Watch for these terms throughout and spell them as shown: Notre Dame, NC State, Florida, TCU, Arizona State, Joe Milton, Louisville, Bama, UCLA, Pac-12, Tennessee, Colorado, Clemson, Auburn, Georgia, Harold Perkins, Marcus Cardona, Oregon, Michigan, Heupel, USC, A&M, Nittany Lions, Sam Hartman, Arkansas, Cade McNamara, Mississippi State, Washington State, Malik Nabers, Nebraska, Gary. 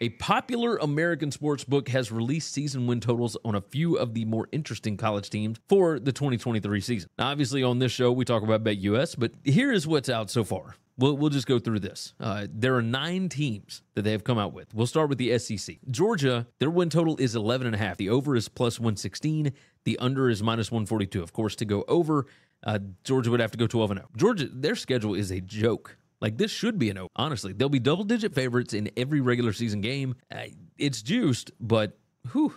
A popular American sports book has released season win totals on a few of the more interesting college teams for the 2023 season. Now, obviously, on this show, we talk about BetUS, but here is what's out so far. We'll just go through this. There are 9 teams that they have come out with. We'll start with the SEC. Georgia, their win total is 11.5. The over is plus 116. The under is minus 142. Of course, to go over, Georgia would have to go 12-0. Georgia, their schedule is a joke. Like, this should be an over. Honestly, they'll be double-digit favorites in every regular season game. It's juiced, but whew,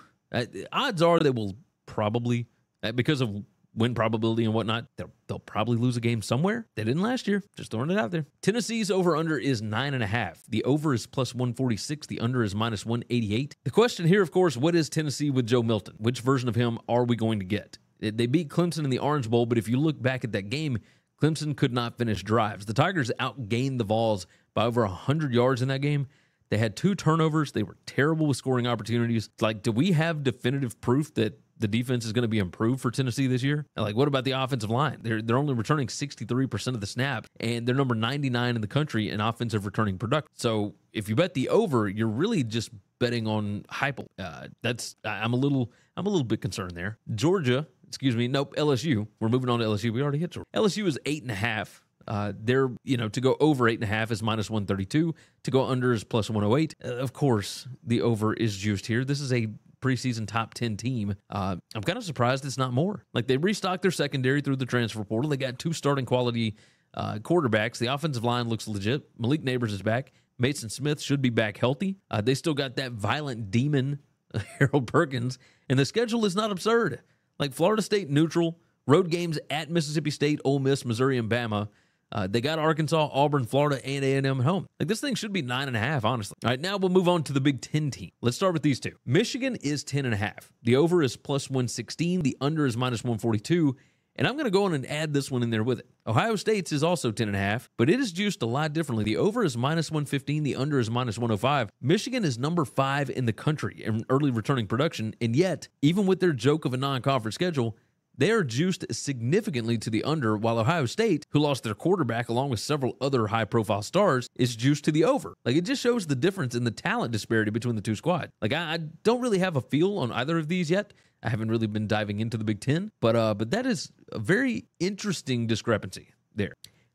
odds are they will probably, because of win probability and whatnot, they'll probably lose a game somewhere. They didn't last year. Just throwing it out there. Tennessee's over-under is 9.5. The over is plus 146. The under is minus 188. The question here, of course, what is Tennessee with Joe Milton? Which version of him are we going to get? They beat Clemson in the Orange Bowl, but if you look back at that game, Clemson could not finish drives. The Tigers outgained the Vols by over 100 yards in that game. They had 2 turnovers. They were terrible with scoring opportunities. Like, do we have definitive proof that the defense is going to be improved for Tennessee this year? Like, what about the offensive line? They're only returning 63% of the snap, and they're number 99 in the country in offensive returning production. So if you bet the over, you're really just betting on Heupel. I'm a little bit concerned there. LSU. We're moving on to LSU. We already hit Georgia. LSU is 8.5. They're, you know, to go over 8.5 is minus 132. To go under is plus 108. Of course, the over is juiced here. This is a preseason top 10 team. I'm kind of surprised it's not more. Like, they restocked their secondary through the transfer portal. They got 2 starting quality quarterbacks. The offensive line looks legit. Malik Nabers is back. Mason Smith should be back healthy. They still got that violent demon, Harold Perkins, and the schedule is not absurd. Like, Florida State neutral, road games at Mississippi State, Ole Miss, Missouri, and Bama. They got Arkansas, Auburn, Florida, and A&M home. Like, this thing should be 9.5, honestly. All right, now we'll move on to the Big Ten team. Let's start with these two. Michigan is 10.5. The over is plus 116. The under is minus 142. And I'm going to go on and add this one in there with it. Ohio State's is also 10.5, but it is juiced a lot differently. The over is minus 115. The under is minus 105. Michigan is number 5 in the country in early returning production. And yet, even with their joke of a non-conference schedule, they are juiced significantly to the under, while Ohio State, who lost their quarterback along with several other high-profile stars, is juiced to the over. Like, it just shows the difference in the talent disparity between the two squads. Like, I don't really have a feel on either of these yet. I haven't really been diving into the Big Ten, but that is a very interesting discrepancy there.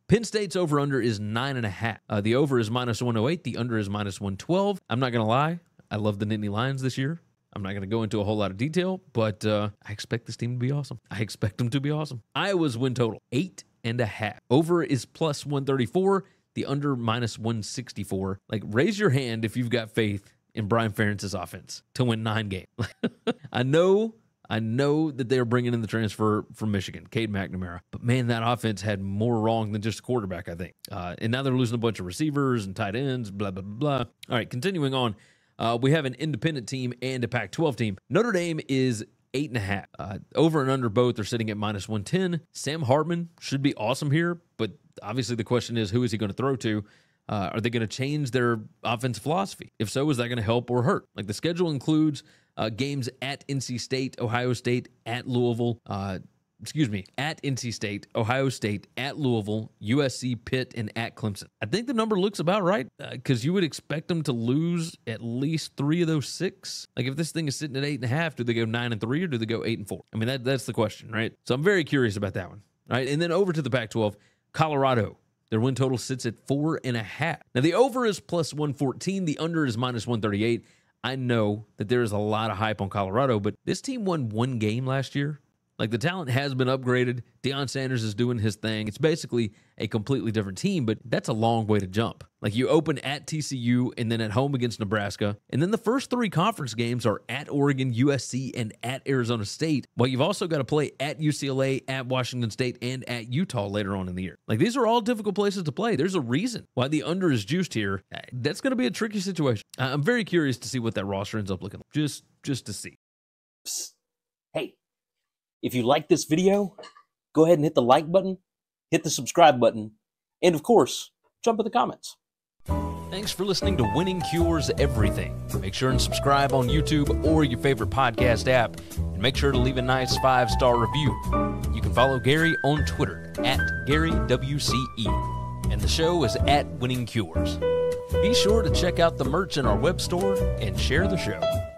Penn State's over-under is 9.5. The over is minus 108. The under is minus 112. I'm not going to lie. I love the Nittany Lions this year. I'm not going to go into a whole lot of detail, but I expect this team to be awesome. I expect them to be awesome. Iowa's win total, 8.5. Over is plus 134. The under minus 164. Like, raise your hand if you've got faith in Brian Ferentz's offense to win 9 games. I know that they're bringing in the transfer from Michigan, Cade McNamara, but man, that offense had more wrong than just a quarterback, I think. And now they're losing a bunch of receivers and tight ends, blah, blah, blah. All right, continuing on. We have an independent team and a Pac-12 team. Notre Dame is 8.5. Over and under both are sitting at minus 110. Sam Hartman should be awesome here, but obviously the question is, who is he going to throw to? Are they going to change their offensive philosophy? If so, is that going to help or hurt? Like, the schedule includes games at NC State, Ohio State, at Louisville, at NC State, Ohio State, at Louisville, USC, Pitt, and at Clemson. I think the number looks about right, because you would expect them to lose at least 3 of those 6. Like, if this thing is sitting at 8.5, do they go 9-3 or do they go 8-4? I mean, that's the question, right? So I'm very curious about that one. All right, and then over to the Pac-12, Colorado. Their win total sits at 4.5. Now, the over is plus 114. The under is minus 138. I know that there is a lot of hype on Colorado, but this team won 1 game last year. Like, the talent has been upgraded. Deion Sanders is doing his thing. It's basically a completely different team, but that's a long way to jump. Like, you open at TCU and then at home against Nebraska, and then the first 3 conference games are at Oregon, USC, and at Arizona State, while you've also got to play at UCLA, at Washington State, and at Utah later on in the year. Like, these are all difficult places to play. There's a reason why the under is juiced here. That's going to be a tricky situation. I'm very curious to see what that roster ends up looking like, just to see. Psst. Hey. If you like this video, go ahead and hit the like button, hit the subscribe button, and of course, jump in the comments. Thanks for listening to Winning Cures Everything. Make sure and subscribe on YouTube or your favorite podcast app, and make sure to leave a nice 5-star review. You can follow Gary on Twitter at GaryWCE, and the show is at Winning Cures. Be sure to check out the merch in our web store and share the show.